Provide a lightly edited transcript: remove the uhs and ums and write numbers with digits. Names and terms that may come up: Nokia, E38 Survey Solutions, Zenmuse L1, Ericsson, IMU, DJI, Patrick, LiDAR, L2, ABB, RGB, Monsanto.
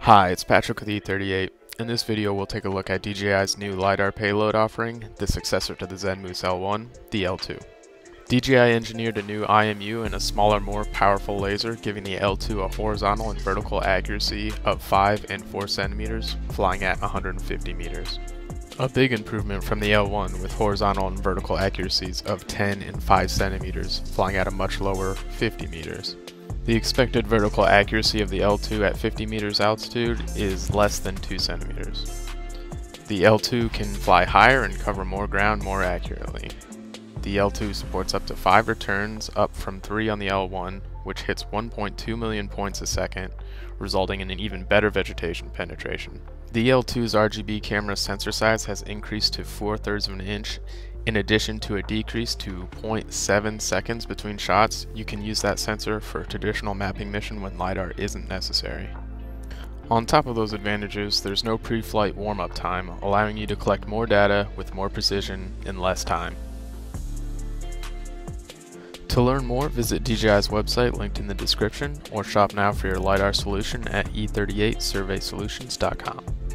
Hi, it's Patrick with E38. In this video, we'll take a look at DJI's new LiDAR payload offering, the successor to the Zenmuse L1, the L2. DJI engineered a new IMU and a smaller, more powerful laser, giving the L2 a horizontal and vertical accuracy of 5 and 4 centimeters, flying at 150 meters. A big improvement from the L1 with horizontal and vertical accuracies of 10 and 5 centimeters, flying at a much lower 50 meters. The expected vertical accuracy of the L2 at 50 meters altitude is less than 2 centimeters. The L2 can fly higher and cover more ground more accurately. The L2 supports up to 5 returns, up from 3 on the L1, which hits 1.2 million points a second, resulting in an even better vegetation penetration. The L2's RGB camera sensor size has increased to 4/3 of an inch. In addition to a decrease to 0.7 seconds between shots, you can use that sensor for a traditional mapping mission when LiDAR isn't necessary. On top of those advantages, there's no pre-flight warm-up time, allowing you to collect more data with more precision in less time. To learn more, visit DJI's website linked in the description, or shop now for your LiDAR solution at E38 Survey Solutions.com.